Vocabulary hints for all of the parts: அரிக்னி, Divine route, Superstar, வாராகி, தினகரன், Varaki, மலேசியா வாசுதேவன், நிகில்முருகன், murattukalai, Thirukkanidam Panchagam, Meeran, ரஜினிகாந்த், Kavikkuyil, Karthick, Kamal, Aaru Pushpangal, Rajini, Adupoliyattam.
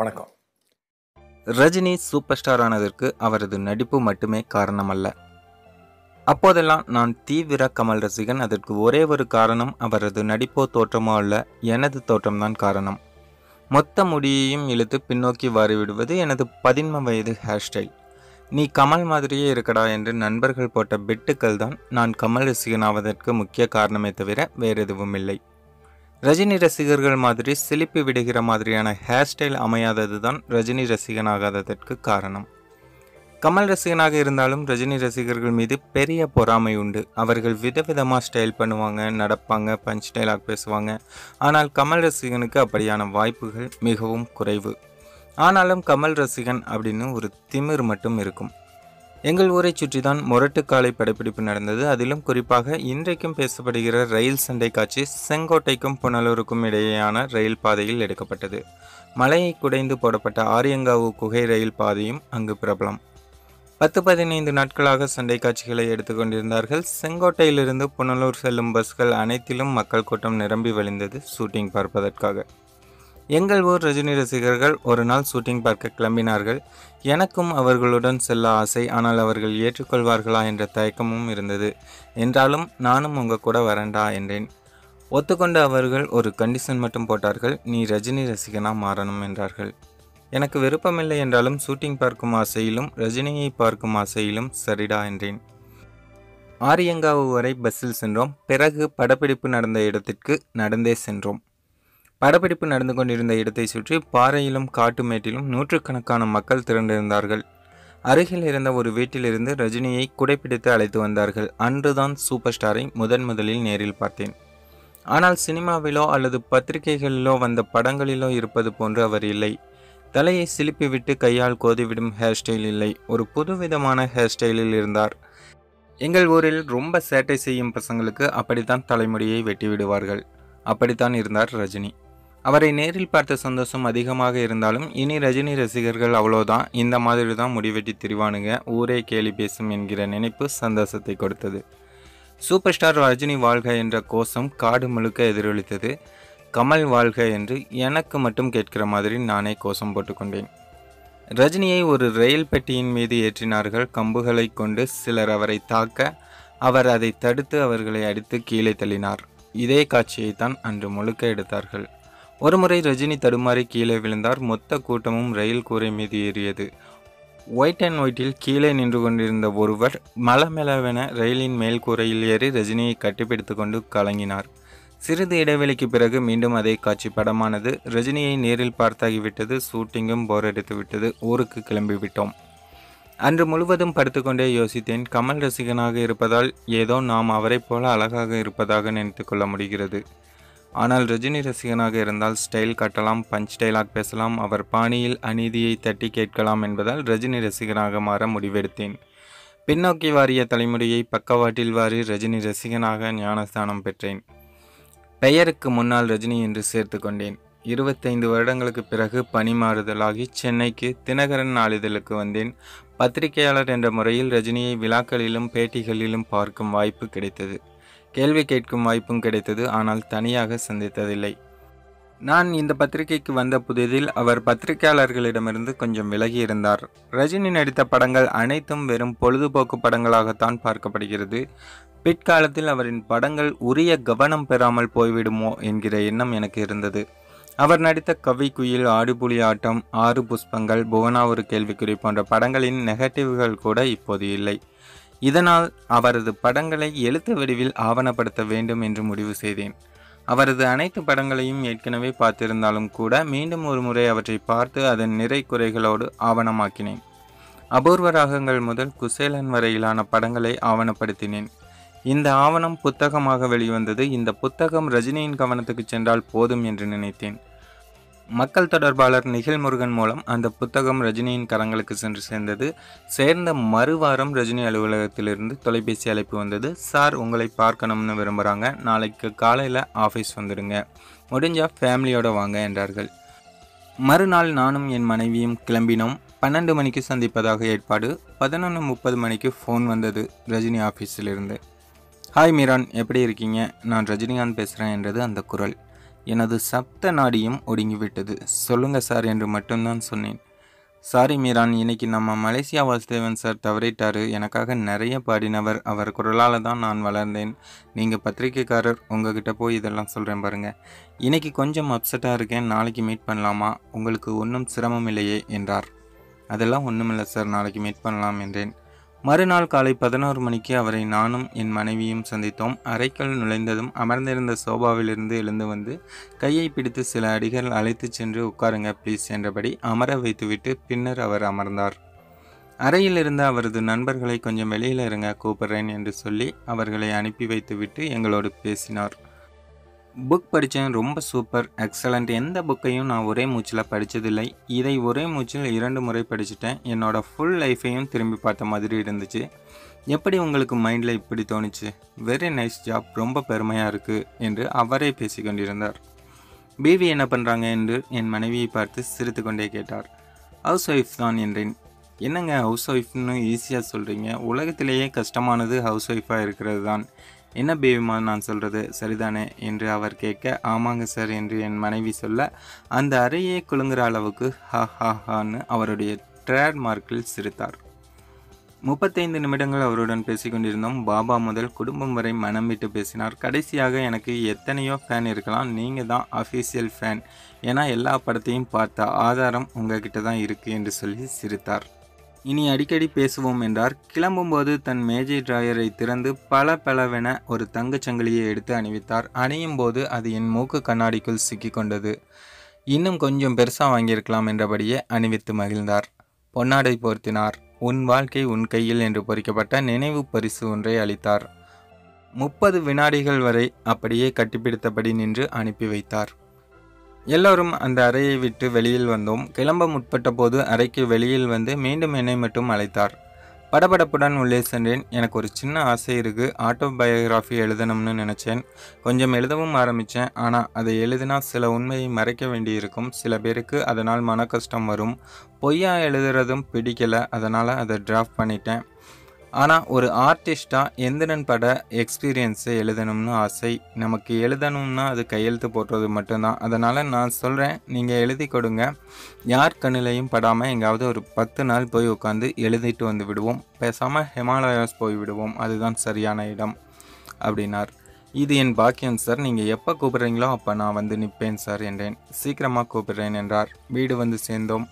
வணக்கம். Rajini super star ஆனதற்கு அவரது நடிப்பு மட்டுமே காரணமல்ல. அப்போதெல்லாம் நான் தீவிர கமல் ரசிகன். அதற்கு ஒரே ஒரு காரணம் அவரது நடிப்போ தோற்றமோ அல்ல, எனது தோற்றம்தான் காரணம். மொத்த முடியையும் இழுத்து பின்னோக்கி வாரிவிடுவது எனது 18 வயது ஹேர்ஸ்டைல். நீ கமல் மாதிரியே இருக்கடா என்று நண்பர்கள் போட்ட பெட்டுக்கள் தான் நான் கமல் ரசிகனாவதற்கு முக்கிய காரணமே தவிர வேறெதுவும் இல்லை. ரஜினி ரசிகர்கள் மாதிரி சிலிப்பி விடுகிற மாதிரியான ஹேர் ஸ்டைல் அமையாதது தான் ரஜினி ரசிகனாகாததற்கு காரணம். கமல் ரசிகனாக இருந்தாலும் ரஜினி ரசிகர்கள் மீது பெரிய பொறாமை உண்டு. அவர்கள் விதவிதமாக ஸ்டைல் பண்ணுவாங்க, நடப்பாங்க, பஞ்ச் ஸ்டைலாக பேசுவாங்க. ஆனால் கமல் ரசிகனுக்கு அப்படியான வாய்ப்புகள் மிகவும் குறைவு. ஆனாலும் கமல் ரசிகன் அப்படின்னு ஒரு திமிர் மட்டும் இருக்கும். எங்கள் ஊரை சுற்றி தான் முரட்டுக்காலை படப்பிடிப்பு நடந்தது. அதிலும் குறிப்பாக இன்றைக்கும் பேசப்படுகிற ரயில் சண்டை காட்சி செங்கோட்டைக்கும் புனலூருக்கும் இடையேயான ரயில் பாதையில் எடுக்கப்பட்டது. மலையை குடைந்து போடப்பட்ட ஆரியங்காவு குகை ரயில் பாதையும் அங்கு பிரபலம். 10-15 நாட்களாக சண்டை காட்சிகளை எடுத்துக்கொண்டிருந்தார்கள். செங்கோட்டையிலிருந்து புனலூர் செல்லும் பஸ்கள் அனைத்திலும் மக்கள் கூட்டம் நிரம்பி வழிந்தது ஷூட்டிங் பார்ப்பதற்காக. எங்கள் ஊர் ரஜினி ரசிகர்கள் ஒரு நாள் ஷூட்டிங் பார்க்க கிளம்பினார்கள். எனக்கும் அவர்களுடன் செல்ல ஆசை, ஆனால் அவர்கள் ஏற்றுக்கொள்வார்களா என்ற தயக்கமும் இருந்தது. என்றாலும் நானும் உங்க கூட வரண்டா என்றேன். ஒத்துக்கொண்டு அவர்கள் ஒரு கண்டிஷன் மட்டும் போட்டார்கள், நீ ரஜினி ரசிகனாக மாறணும் என்றார்கள். எனக்கு விருப்பமில்லை என்றாலும் ஷூட்டிங் பார்க்கும் ஆசையிலும் ரஜினியை பார்க்கும் ஆசையிலும் சரிடா என்றேன். ஆரியங்காவு வரை பஸ்ஸில் சென்றோம். பிறகு படப்பிடிப்பு நடந்த இடத்திற்கு நடந்தே சென்றோம். படப்பிடிப்பு நடந்து கொண்டிருந்த இடத்தை சுற்றி பாறையிலும் காட்டுமேட்டிலும் நூற்றுக்கணக்கான மக்கள் திரண்டிருந்தார்கள். அருகில் இருந்த ஒரு வீட்டிலிருந்து ரஜினியை குடைப்பிடித்து அழைத்து வந்தார்கள். அன்றுதான் சூப்பர் ஸ்டாரை முதலில் நேரில் பார்த்தேன். ஆனால் சினிமாவிலோ அல்லது பத்திரிகைகளிலோ வந்த படங்களிலோ இருப்பது போன்று அவர் இல்லை. தலையை சிலிப்பிவிட்டு கையால் கோதிவிடும் ஹேர் ஸ்டைல் இல்லை, ஒரு புதுவிதமான ஹேர் ஸ்டைலில் இருந்தார். எங்கள் ஊரில் ரொம்ப சேட்டை செய்யும் பசங்களுக்கு அப்படித்தான் தலைமுடியை வெட்டி விடுவார்கள். அப்படித்தான் இருந்தார் ரஜினி. அவரை நேரில் பார்த்த சந்தோஷம் அதிகமாக இருந்தாலும் இனி ரஜினி ரசிகர்கள் அவ்வளோதான், இந்த மாதிரி தான் முடிவெட்டி திரிவானுங்க, ஊரே கேலி பேசும் என்கிற நினைப்பு சந்தோஷத்தை கொடுத்தது. சூப்பர் ஸ்டார் ரஜினி வாழ்க என்ற கோஷம் காடு முழுக்க எதிரொலித்தது. கமல் வாழ்க என்று எனக்கு மட்டும் கேட்கிற மாதிரி நானே கோஷம் போட்டுக்கொண்டேன். ரஜினியை ஒரு ரயில் பெட்டியின் மீது ஏற்றினார்கள். கம்புகளை கொண்டு சிலர் அவரை தாக்க அவர் அதை தடுத்து அவர்களை அடித்து கீழே தள்ளினார். இதே காட்சியைத்தான் அன்று முழுக்க எடுத்தார்கள். ஒருமுறை ரஜினி தடுமாறி கீழே விழுந்தார். மொத்த கூட்டமும் ரயில் கூரை மீது ஏறியது. ஒயிட் அண்ட் ஒயிட்டில் கீழே நின்று கொண்டிருந்த ஒருவர் மலமெலவென ரயிலின் மேல் கூரையில் ஏறி ரஜினியை கட்டிப்பிடித்து கொண்டு கலங்கினார். சிறிது இடைவெளிக்கு பிறகு மீண்டும் அதே காட்சி படமானது. ரஜினியை நேரில் பார்த்தாகிவிட்டது. ஷூட்டிங்கும் போர் எடுத்து விட்டது. ஊருக்கு கிளம்பிவிட்டோம். அன்று முழுவதும் படுத்துக்கொண்டே யோசித்தேன். கமல் ரசிகனாக இருப்பதால் ஏதோ நாம் அவரை போல அழகாக இருப்பதாக நினைத்து கொள்ள முடிகிறது. ஆனால் ரஜினி ரசிகனாக இருந்தால் ஸ்டைல் காட்டலாம், பஞ்ச் டைலாக் பேசலாம், அவர் பாணியில் அநீதியை தட்டி கேட்கலாம் என்பதால் ரஜினி ரசிகனாக மாற முடிவெடுத்தேன். பின்னோக்கி வாரிய தலைமுடியை பக்கவாட்டில் வாரி ரஜினி ரசிகனாக ஞானஸ்தானம் பெற்றேன். பெயருக்கு முன்னால் ரஜினி என்று சேர்த்து கொண்டேன். 25 வருடங்களுக்கு பிறகு பணி மாறுதலாகி சென்னைக்கு தினகரன் நாளிதழுக்கு வந்தேன். பத்திரிகையாளர் என்ற முறையில் ரஜினியை விழாக்களிலும் பேட்டிகளிலும் பார்க்கும் வாய்ப்பு கிடைத்தது. கேள்வி கேட்கும் வாய்ப்பும் கிடைத்தது. ஆனால் தனியாக சந்தித்ததில்லை. நான் இந்த பத்திரிகைக்கு வந்த புதிதில் அவர் பத்திரிகையாளர்களிடமிருந்து கொஞ்சம் விலகி இருந்தார். ரஜினி நடித்த படங்கள் அனைத்தும் வெறும் பொழுதுபோக்கு படங்களாகத்தான் பார்க்கப்படுகிறது. பிற்காலத்தில் அவரின் படங்கள் உரிய கவனம் பெறாமல் போய்விடுமோ என்கிற எண்ணம் எனக்கு இருந்தது. அவர் நடித்த கவிக்குயில், ஆடுபுலியாட்டம், ஆறு புஷ்பங்கள், புவனா ஒரு கேள்விக்குறி போன்ற படங்களின் நெகட்டிவ்கள் கூட இப்போது இல்லை. இதனால் அவரது படங்களை எழுத்து வடிவில் ஆவணப்படுத்த வேண்டும் என்று முடிவு செய்தேன். அவரது அனைத்து படங்களையும் ஏற்கனவே பார்த்திருந்தாலும் கூட மீண்டும் ஒரு முறை அவற்றை பார்த்து அதன் நிறை குறைகளோடு ஆவணமாக்கினேன். அபூர்வ ராகங்கள் முதல் குஷேலன் வரையிலான படங்களை ஆவணப்படுத்தினேன். இந்த ஆவணம் புத்தகமாக வெளிவந்தது. இந்த புத்தகம் ரஜினியின் கவனத்துக்கு சென்றால் போதும் என்று நினைத்தேன். மக்கள் தொடர்பாளர் நிகில்முருகன் மூலம் அந்த புத்தகம் ரஜினியின் கரங்களுக்கு சென்று சேர்ந்தது. சேர்ந்த மறுவாரம் ரஜினி அலுவலகத்திலிருந்து தொலைபேசி அழைப்பு வந்தது. சார், உங்களை பார்க்கணும்னு விரும்புகிறாங்க, நாளைக்கு காலையில் ஆஃபீஸ் வந்துடுங்க, முடிஞ்சால் ஃபேமிலியோடு வாங்க என்றார்கள். மறுநாள் நானும் என் மனைவியும் கிளம்பினோம். 12 மணிக்கு சந்திப்பதாக ஏற்பாடு. 11:30 மணிக்கு ஃபோன் வந்தது ரஜினி ஆஃபீஸிலிருந்து. ஹாய் மீரான், எப்படி இருக்கீங்க, நான் ரஜினிகாந்த் பேசுகிறேன் என்றது அந்த குரல். எனது சப்த நாடியும் ஒடுங்கிவிட்டது. சொல்லுங்க சார் என்று மட்டும்தான் சொன்னேன். சாரி மீரான், இன்னைக்கு நம்ம மலேசியா வாசுதேவன் சார் தவறிட்டாரு. எனக்காக நிறைய பாடினவர். அவர் குரலால் தான் நான் வளர்ந்தேன். நீங்கள் பத்திரிக்கைக்காரர், உங்ககிட்ட போய் இதெல்லாம் சொல்கிறேன் பாருங்கள். இன்னைக்கு கொஞ்சம் அப்செட்டாக இருக்கேன், நாளைக்கு மீட் பண்ணலாமா? உங்களுக்கு ஒன்றும் சிரமம் இல்லையே என்றார். அதெல்லாம் ஒன்றுமில்லை சார், நாளைக்கு மீட் பண்ணலாம் என்றேன். மறுநாள் காலை 11 மணிக்கு அவரை நானும் என் மனைவியும் சந்தித்தோம். அறைக்குள் நுழைந்ததும் அமர்ந்திருந்த சோபாவிலிருந்து எழுந்து வந்து கையை பிடித்து சில அடிகள் அழைத்து சென்று உட்காருங்க ப்ளீஸ் என்றபடி அமர வைத்துவிட்டு பின்னர் அவர் அமர்ந்தார். அறையில் இருந்த அவரது நண்பர்களை கொஞ்சம் வெளியில் இருங்க, கூப்பிட்றேன் என்று சொல்லி அவர்களை அனுப்பி வைத்துவிட்டு எங்களோடு பேசினார். புக் படித்தேன், ரொம்ப சூப்பர், எக்ஸலண்ட். எந்த புக்கையும் நான் ஒரே மூச்சில் படித்ததில்லை. இதை ஒரே மூச்சில் 2 முறை படிச்சுட்டேன். என்னோட ஃபுல் லைஃப்பையும் திரும்பி பார்த்த மாதிரி இருந்துச்சு. எப்படி உங்களுக்கு மைண்டில் இப்படி தோணுச்சு? வெரி நைஸ் ஜாப், ரொம்ப பெருமையாக இருக்குது என்று அவரே பேசி கொண்டிருந்தார். பிவி என்ன பண்ணுறாங்க என்று என் மனைவியை பார்த்து சிரித்து கொண்டே கேட்டார். ஹவுஸ் ஒய்ஃப் தான் என்றேன். என்னங்க ஹவுஸ் ஒய்ஃப்னு ஈஸியாக சொல்கிறீங்க? உலகத்திலேயே கஷ்டமானது ஹவுஸ் ஒய்ஃபாக இருக்கிறது தான். என்ன பேபிமா நான் சொல்கிறது சரிதானே என்று அவர் கேட்க, ஆமாங்க சார் என்று என் மனைவி சொல்ல, அந்த அறையே குலுங்குற அளவுக்கு ஹா ஹா ஹான்னு அவருடைய ட்ரேட்மார்க்கில் சிரித்தார். 35 நிமிடங்கள் அவருடன் பேசி கொண்டிருந்தோம். பாபா முதல் குடும்பம் வரை மனம் விட்டு பேசினார். கடைசியாக, எனக்கு எத்தனையோ ஃபேன் இருக்கலாம், நீங்கள் தான் அஃபீஷியல் ஃபேன், ஏன்னா எல்லா படத்தையும் பார்த்த ஆதாரம் உங்ககிட்ட தான் இருக்குது என்று சொல்லி சிரித்தார். இனி அடிக்கடி பேசுவோம் என்றார். கிளம்பும்போது தன் மேஜை டிராயரை திறந்து பல பலவென ஒரு தங்கச்சங்கிலியை எடுத்து அணிவித்தார். அணியும் போது அது என் மூக்கு கண்ணாடிக்குள் சிக்கிக்கொண்டது. இன்னும் கொஞ்சம் பெருசாக வாங்கியிருக்கலாம் என்றபடியே அணிவித்து மகிழ்ந்தார். பொன்னாடை போர்த்தினார். உன் வாழ்க்கை உன் கையில் என்று பொறிக்கப்பட்ட நினைவு பரிசு ஒன்றை அளித்தார். 30 வினாடிகள் வரை அப்படியே கட்டிப்பிடித்தபடி நின்று அனுப்பி வைத்தார். எல்லோரும் அந்த அறையை விட்டு வெளியில் வந்தோம். கிளம்ப முற்பட்ட போது அறைக்கு வெளியில் வந்து மீண்டும் என்னை மட்டும் அழைத்தார். படபடப்புடன் உள்ளே சென்றேன். எனக்கு ஒரு சின்ன ஆசை இருக்குது, ஆட்டோபயோகிராஃபி எழுதணும்னு நினச்சேன். கொஞ்சம் எழுதவும் ஆரம்பித்தேன். ஆனால் அதை எழுதினா சில உண்மையை மறைக்க வேண்டியிருக்கும். சில பேருக்கு அதனால் மன கஷ்டம் வரும். பொய்யா எழுதுறதும் பிடிக்கலை, அதனால் அதை டிராஃப்ட் பண்ணிட்டேன். ஆனால் ஒரு ஆர்டிஸ்டாக எந்திரன் பட எக்ஸ்பீரியன்ஸை எழுதணும்னு ஆசை. நமக்கு எழுதணும்னா அது கையெழுத்து போடுறது மட்டும்தான். அதனால் நான் சொல்கிறேன், நீங்கள் எழுதி கொடுங்க. யார் கண்ணிலையும் படாமல் எங்காவது ஒரு 10 நாள் போய் உட்காந்து எழுதிட்டு வந்து விடுவோம். பேசாமல் ஹிமாலயாஸ் போய் விடுவோம், அதுதான் சரியான இடம் அப்படின்னார். இது என் பாக்கியம் சார், நீங்கள் எப்போ கூப்பிட்றீங்களோ அப்போ நான் வந்து நிற்பேன் சார் என்றேன். சீக்கிரமாக கூப்பிட்றேன் என்றார். வீடு வந்து சேர்ந்தோம்.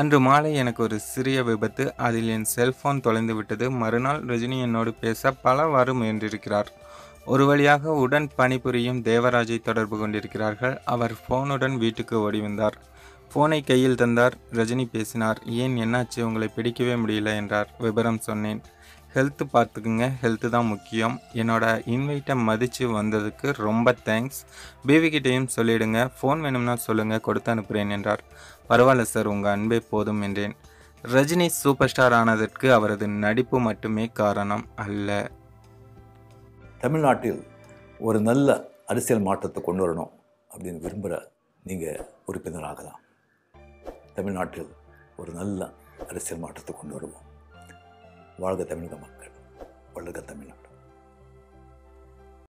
அன்று மாலை எனக்கு ஒரு சிறிய விபத்து. அதில் என் செல்ஃபோன் தொலைந்து விட்டது. மறுநாள் ரஜினி என்னோடு பேச பலவாறு முயன்றிருக்கிறார். ஒரு வழியாக உடன் பணிபுரியும் தேவராஜை தொடர்பு கொண்டிருக்கிறார்கள். அவர் ஃபோனுடன் வீட்டுக்கு ஓடி வந்தார். ஃபோனை கையில் தந்தார். ரஜினி பேசினார். ஏன், என்னாச்சு, உங்களை பிடிக்கவே முடியல என்றார். விபரம் சொன்னேன். ஹெல்த்து பார்த்துக்குங்க, ஹெல்த்து தான் முக்கியம். என்னோட இன்வைட்டை மதித்து வந்ததுக்கு ரொம்ப தேங்க்ஸ். பேபிக்கிட்டேயும் சொல்லிவிடுங்க, ஃபோன் வேணும்னா சொல்லுங்கள், கொடுத்து அனுப்புகிறேன் என்றார். பரவாயில்ல சார், உங்கள் அன்பே போதும் என்றேன். ரஜினி சூப்பர் ஸ்டார் ஆனதற்கு அவரது நடிப்பு மட்டுமே காரணம் அல்ல. தமிழ்நாட்டில் ஒரு நல்ல அரசியல் மாற்றத்தை கொண்டு வரணும் அப்படின்னு விரும்புகிற நீங்கள் உறுப்பினராகலாம். தமிழ்நாட்டில் ஒரு நல்ல அரசியல் மாற்றத்தை கொண்டு வருவோம். வாழ்க தமிழக மக்கள், வளர்க தமிழ்.